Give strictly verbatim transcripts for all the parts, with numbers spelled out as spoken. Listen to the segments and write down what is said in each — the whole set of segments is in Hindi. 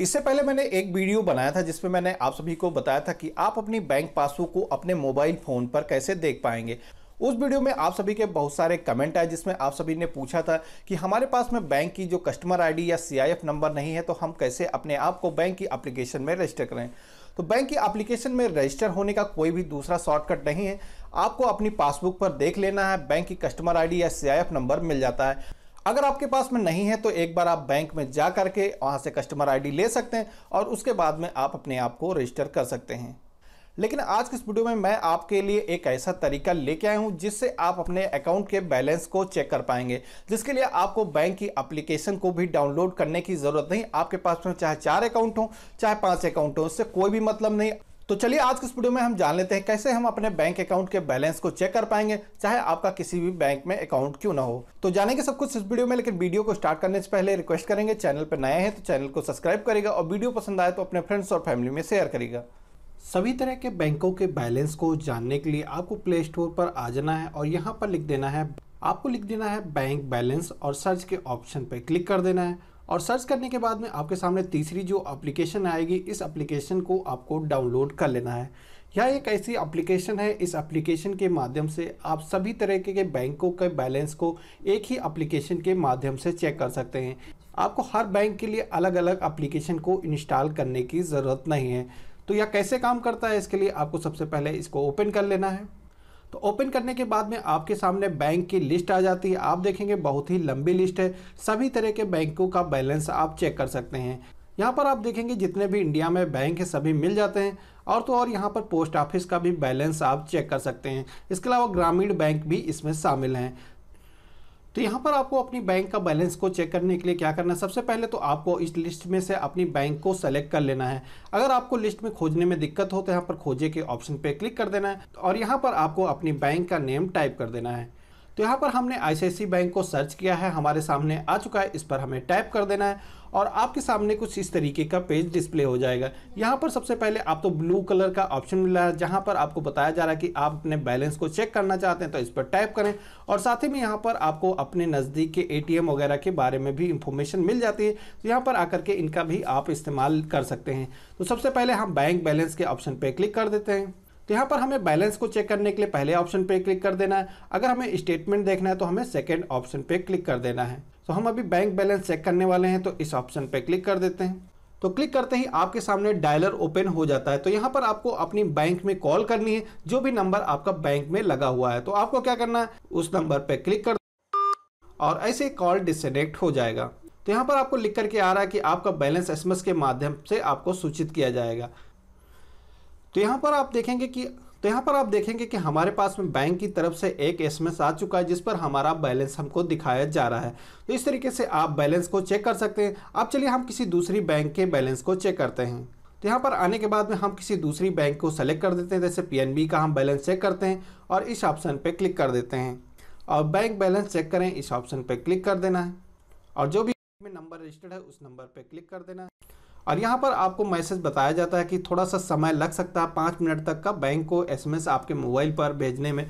इससे पहले मैंने एक वीडियो बनाया था जिसमें मैंने आप सभी को बताया था कि आप अपनी बैंक पासबुक को अपने मोबाइल फ़ोन पर कैसे देख पाएंगे। उस वीडियो में आप सभी के बहुत सारे कमेंट आए जिसमें आप सभी ने पूछा था कि हमारे पास में बैंक की जो कस्टमर आईडी या सीआईएफ नंबर नहीं है तो हम कैसे अपने आप को बैंक की एप्लीकेशन में रजिस्टर करें। तो बैंक की एप्लीकेशन में रजिस्टर होने का कोई भी दूसरा शॉर्टकट नहीं है, आपको अपनी पासबुक पर देख लेना है, बैंक की कस्टमर आईडी या सीआईएफ नंबर मिल जाता है। अगर आपके पास में नहीं है तो एक बार आप बैंक में जा करके वहाँ से कस्टमर आईडी ले सकते हैं और उसके बाद में आप अपने आप को रजिस्टर कर सकते हैं। लेकिन आज के इस वीडियो में मैं आपके लिए एक ऐसा तरीका लेके आया हूँ जिससे आप अपने अकाउंट के बैलेंस को चेक कर पाएंगे, जिसके लिए आपको बैंक की एप्लीकेशन को भी डाउनलोड करने की ज़रूरत नहीं। आपके पास में चाहे चार अकाउंट हों चाहे पाँच अकाउंट हों, उससे कोई भी मतलब नहीं। तो चलिए आज के इस वीडियो में हम जान लेते हैं कैसे हम अपने बैंक अकाउंट के बैलेंस को चेक कर पाएंगे, चाहे आपका किसी भी बैंक में अकाउंट क्यों ना हो। तो जानेंगे सब कुछ इस वीडियो में, लेकिन वीडियो को स्टार्ट करने से पहले रिक्वेस्ट करेंगे चैनल पर नए हैं तो चैनल को सब्सक्राइब करेगा और वीडियो पसंद आए तो अपने फ्रेंड्स और फैमिली में शेयर करेगा। सभी तरह के बैंकों के बैलेंस को जानने के लिए आपको प्ले स्टोर पर आ जाना है और यहाँ पर लिख देना है, आपको लिख देना है बैंक बैलेंस और सर्च के ऑप्शन पर क्लिक कर देना है। और सर्च करने के बाद में आपके सामने तीसरी जो एप्लीकेशन आएगी, इस एप्लीकेशन को आपको डाउनलोड कर लेना है। यह एक ऐसी एप्लीकेशन है, इस एप्लीकेशन के माध्यम से आप सभी तरह के बैंकों के बैलेंस को एक ही एप्लीकेशन के माध्यम से चेक कर सकते हैं। आपको हर बैंक के लिए अलग अलग एप्लीकेशन को इंस्टॉल करने की ज़रूरत नहीं है। तो यह कैसे काम करता है, इसके लिए आपको सबसे पहले इसको ओपन कर लेना है। तो ओपन करने के बाद में आपके सामने बैंक की लिस्ट आ जाती है। आप देखेंगे बहुत ही लंबी लिस्ट है, सभी तरह के बैंकों का बैलेंस आप चेक कर सकते हैं। यहाँ पर आप देखेंगे जितने भी इंडिया में बैंक है सभी मिल जाते हैं, और तो और यहाँ पर पोस्ट ऑफिस का भी बैलेंस आप चेक कर सकते हैं। इसके अलावा ग्रामीण बैंक भी इसमें शामिल हैं। तो यहाँ पर आपको अपनी बैंक का बैलेंस को चेक करने के लिए क्या करना है, सबसे पहले तो आपको इस लिस्ट में से अपनी बैंक को सेलेक्ट कर लेना है। अगर आपको लिस्ट में खोजने में दिक्कत हो तो यहाँ पर खोजे के ऑप्शन पे क्लिक कर देना है और यहाँ पर आपको अपनी बैंक का नेम टाइप कर देना है। तो यहाँ पर हमने आईसीआईसीआई बैंक को सर्च किया है, हमारे सामने आ चुका है, इस पर हमें टाइप कर देना है और आपके सामने कुछ इस तरीके का पेज डिस्प्ले हो जाएगा। यहाँ पर सबसे पहले आप तो ब्लू कलर का ऑप्शन मिला है जहाँ पर आपको बताया जा रहा है कि आप अपने बैलेंस को चेक करना चाहते हैं तो इस पर टाइप करें। और साथ ही में यहाँ पर आपको अपने नज़दीक के एटीएम वगैरह के बारे में भी इंफॉर्मेशन मिल जाती है, तो यहाँ पर आकर के इनका भी आप इस्तेमाल कर सकते हैं। तो सबसे पहले हम बैंक बैलेंस के ऑप्शन पर क्लिक कर देते हैं। तो यहाँ पर हमें बैलेंस को चेक करने के लिए पहले ऑप्शन पे क्लिक कर देना है। अगर हमें स्टेटमेंट देखना है तो हमें सेकंड ऑप्शन पे क्लिक कर देना है। तो हम अभी बैंक बैलेंस चेक करने वाले हैं तो इस ऑप्शन पे क्लिक कर देते हैं। तो क्लिक करते ही आपके सामने डायलर ओपन हो जाता है। तो यहाँ पर आपको अपनी बैंक में कॉल करनी है, जो भी नंबर आपका बैंक में लगा हुआ है। तो आपको क्या करना है, उस नंबर पर क्लिक कर और ऐसे कॉल डिसकनेक्ट हो जाएगा। तो यहाँ पर आपको लिख करके आ रहा है कि आपका बैलेंस एस एम एस के माध्यम से आपको सूचित किया जाएगा। तो यहाँ पर आप देखेंगे कि तो यहाँ पर आप देखेंगे कि हमारे पास में बैंक की तरफ से एक एसएमएस आ चुका है जिस पर हमारा बैलेंस हमको दिखाया जा रहा है। तो इस तरीके से आप बैलेंस को चेक कर सकते हैं। अब चलिए हम किसी दूसरी बैंक के बैलेंस को चेक करते हैं। तो यहाँ पर आने के बाद में हम किसी दूसरी बैंक को सेलेक्ट कर देते हैं, जैसे पीएनबी का हम बैलेंस चेक करते हैं और इस ऑप्शन पर क्लिक कर देते हैं और बैंक बैलेंस चेक करें इस ऑप्शन पर क्लिक कर देना है और जो भी नंबर रजिस्टर्ड है उस नंबर पर क्लिक कर देना है। और यहाँ पर आपको मैसेज बताया जाता है कि थोड़ा सा समय लग सकता है, पाँच मिनट तक का बैंक को एसएमएस आपके मोबाइल पर भेजने में।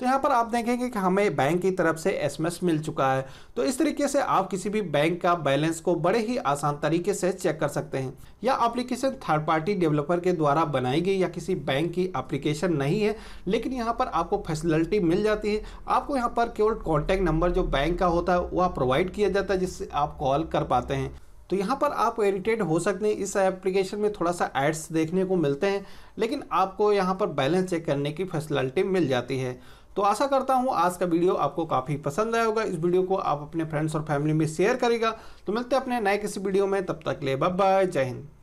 तो यहाँ पर आप देखेंगे कि हमें बैंक की तरफ से एसएमएस मिल चुका है। तो इस तरीके से आप किसी भी बैंक का बैलेंस को बड़े ही आसान तरीके से चेक कर सकते हैं। यह एप्लीकेशन थर्ड पार्टी डेवलपर के द्वारा बनाई गई या किसी बैंक की एप्लीकेशन नहीं है, लेकिन यहाँ पर आपको फैसिलिटी मिल जाती है। आपको यहाँ पर केवल कॉन्टैक्ट नंबर जो बैंक का होता है वह प्रोवाइड किया जाता है जिससे आप कॉल कर पाते हैं। तो यहाँ पर आप इरिटेट हो सकते हैं, इस एप्लीकेशन में थोड़ा सा एड्स देखने को मिलते हैं, लेकिन आपको यहाँ पर बैलेंस चेक करने की फैसिलिटी मिल जाती है। तो आशा करता हूँ आज का वीडियो आपको काफ़ी पसंद आया होगा। इस वीडियो को आप अपने फ्रेंड्स और फैमिली में शेयर करेगा। तो मिलते हैं अपने नए किसी वीडियो में, तब तक के लिए बाय बाय, जय हिंद।